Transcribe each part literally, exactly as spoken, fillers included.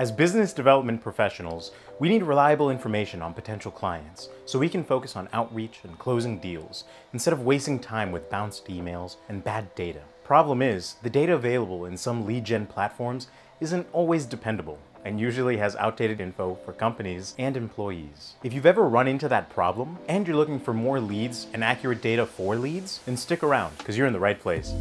As business development professionals, we need reliable information on potential clients so we can focus on outreach and closing deals instead of wasting time with bounced emails and bad data. Problem is, the data available in some lead gen platforms isn't always dependable and usually has outdated info for companies and employees. If you've ever run into that problem and you're looking for more leads and accurate data for leads, then stick around because you're in the right place.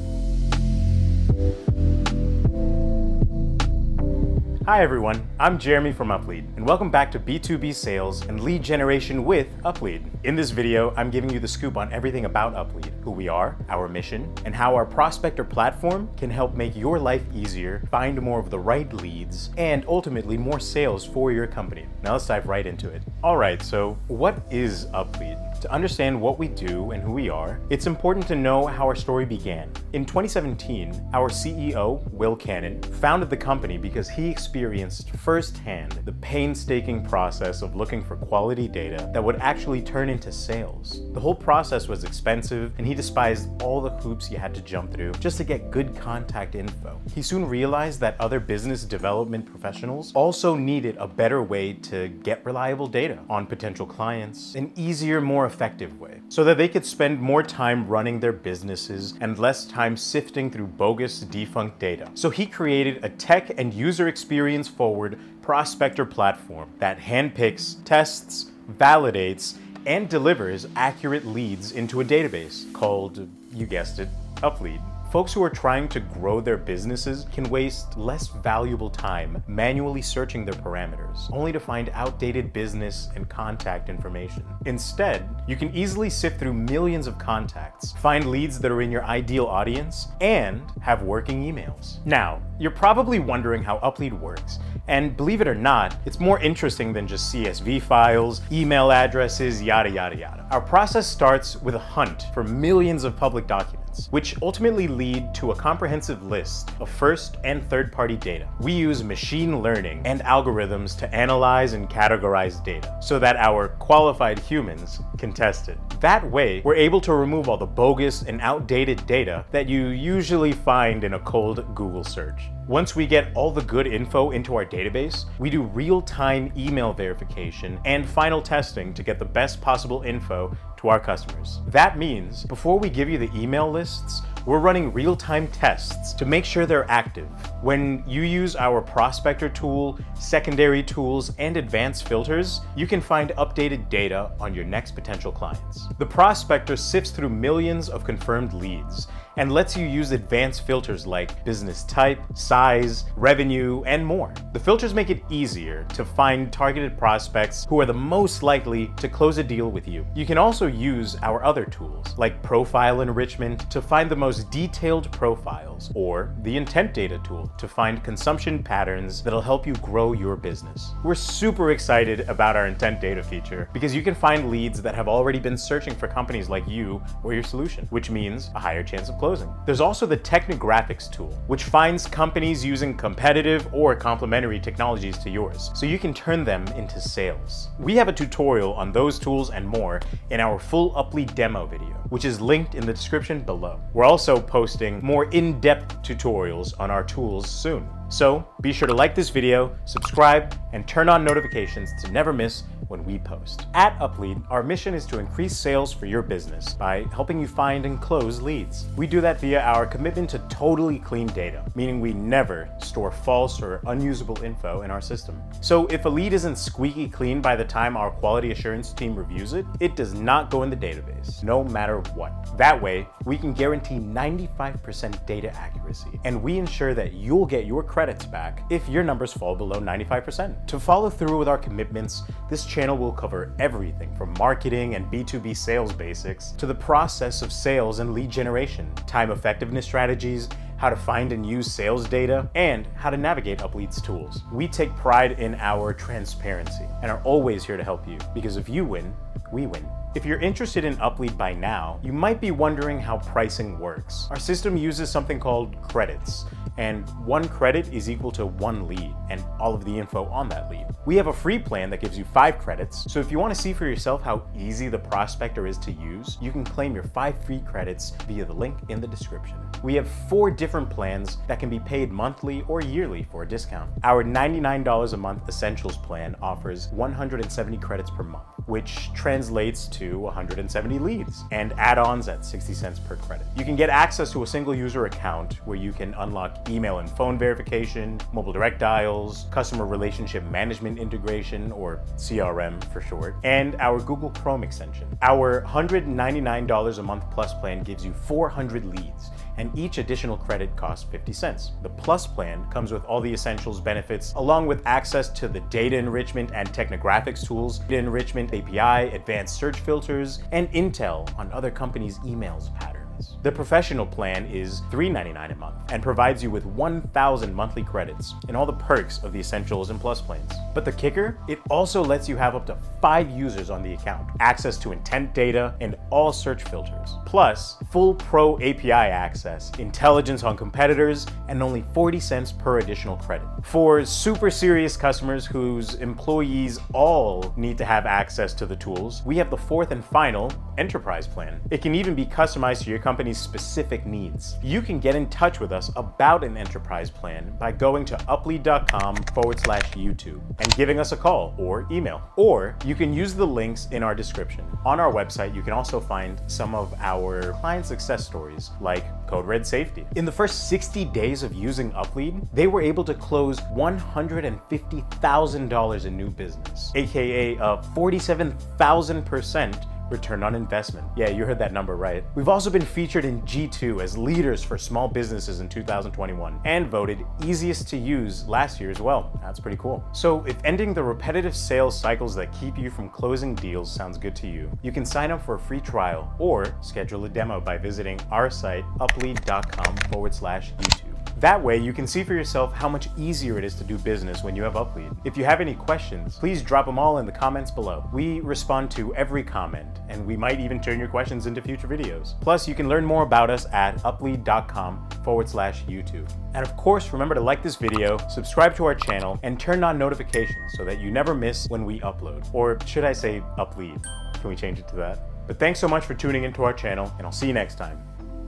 Hi everyone, I'm Jeremy from UpLead, and welcome back to B two B Sales and Lead Generation with UpLead. In this video, I'm giving you the scoop on everything about UpLead, who we are, our mission, and how our prospector platform can help make your life easier, find more of the right leads, and ultimately more sales for your company. Now let's dive right into it. All right, so what is UpLead? To understand what we do and who we are, it's important to know how our story began. In twenty seventeen, our C E O, Will Cannon, founded the company because he experienced firsthand the painstaking process of looking for quality data that would actually turn into sales. The whole process was expensive, and he despised all the hoops you had to jump through just to get good contact info. He soon realized that other business development professionals also needed a better way to get reliable data on potential clients, an easier, more effective way, so that they could spend more time running their businesses and less time sifting through bogus, defunct data. So he created a tech and user experience forward prospector platform that handpicks, tests, validates, and delivers accurate leads into a database called, you guessed it, UpLead. Folks who are trying to grow their businesses can waste less valuable time manually searching their parameters, only to find outdated business and contact information. Instead, you can easily sift through millions of contacts, find leads that are in your ideal audience, and have working emails. Now, you're probably wondering how UpLead works, and believe it or not, it's more interesting than just C S V files, email addresses, yada, yada, yada. Our process starts with a hunt for millions of public documents, which ultimately lead to a comprehensive list of first and third-party data. We use machine learning and algorithms to analyze and categorize data so that our qualified humans can test it. That way, we're able to remove all the bogus and outdated data that you usually find in a cold Google search. Once we get all the good info into our database, we do real-time email verification and final testing to get the best possible info to our customers. That means before we give you the email lists, we're running real-time tests to make sure they're active. When you use our prospector tool, secondary tools, and advanced filters, you can find updated data on your next potential clients. The prospector sifts through millions of confirmed leads and lets you use advanced filters like business type, size, revenue, and more. The filters make it easier to find targeted prospects who are the most likely to close a deal with you. You can also use our other tools like profile enrichment to find the most detailed profiles, or the intent data tool to find consumption patterns that'll help you grow your business. We're super excited about our intent data feature because you can find leads that have already been searching for companies like you or your solution, which means a higher chance of closing. There's also the technographics tool, which finds companies using competitive or complementary technologies to yours, so you can turn them into sales. We have a tutorial on those tools and more in our full UpLead demo video, which is linked in the description below. We're also posting more in-depth tutorials on our tools soon. So be sure to like this video, subscribe, and turn on notifications to never miss when we post. At UpLead, our mission is to increase sales for your business by helping you find and close leads. We do that via our commitment to totally clean data, meaning we never store false or unusable info in our system. So if a lead isn't squeaky clean by the time our quality assurance team reviews it, it does not go in the database, no matter what. That way, we can guarantee ninety-five percent data accuracy, and we ensure that you'll get your credits back if your numbers fall below ninety-five percent. To follow through with our commitments, this channel will cover everything from marketing and B two B sales basics to the process of sales and lead generation, time effectiveness strategies, how to find and use sales data, and how to navigate UpLead's tools. We take pride in our transparency and are always here to help you, because if you win, we win. If you're interested in UpLead by now, you might be wondering how pricing works. Our system uses something called credits, and one credit is equal to one lead and all of the info on that lead. We have a free plan that gives you five credits, so if you want to see for yourself how easy the prospector is to use, you can claim your five free credits via the link in the description. We have four different plans that can be paid monthly or yearly for a discount. Our ninety-nine dollars a month Essentials plan offers one hundred seventy credits per month, which translates to one hundred seventy leads, and add-ons at sixty cents per credit. You can get access to a single user account where you can unlock email and phone verification, mobile direct dials, customer relationship management integration, or C R M for short, and our Google Chrome extension. Our one hundred ninety-nine dollars a month Plus plan gives you four hundred leads, and each additional credit costs fifty cents. The Plus plan comes with all the Essentials benefits, along with access to the data enrichment and technographics tools, data enrichment A P I, advanced search filters, and intel on other companies' emails patterns. The Professional plan is three ninety-nine a month and provides you with one thousand monthly credits and all the perks of the Essentials and Plus plans. But the kicker, it also lets you have up to five users on the account, access to intent data and all search filters, plus full Pro A P I access, intelligence on competitors, and only forty cents per additional credit. For super serious customers whose employees all need to have access to the tools, we have the fourth and final Enterprise plan. It can even be customized to your company's specific needs. You can get in touch with us about an Enterprise plan by going to uplead.com forward slash YouTube and giving us a call or email, or you can use the links in our description. On our website, you can also find some of our client success stories like Code Red Safety. In the first sixty days of using UpLead, they were able to close one hundred fifty thousand dollars in new business, aka a forty-seven thousand percent return on investment. Yeah, you heard that number right. We've also been featured in G two as leaders for small businesses in two thousand twenty-one and voted easiest to use last year as well. That's pretty cool. So if ending the repetitive sales cycles that keep you from closing deals sounds good to you, you can sign up for a free trial or schedule a demo by visiting our site, uplead.com forward slash YouTube. That way, you can see for yourself how much easier it is to do business when you have UpLead. If you have any questions, please drop them all in the comments below. We respond to every comment, and we might even turn your questions into future videos. Plus, you can learn more about us at uplead.com forward slash YouTube. And of course, remember to like this video, subscribe to our channel, and turn on notifications so that you never miss when we upload. Or should I say UpLead? Can we change it to that? But thanks so much for tuning into our channel, and I'll see you next time.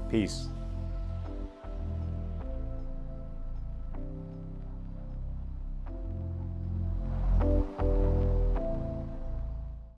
Peace.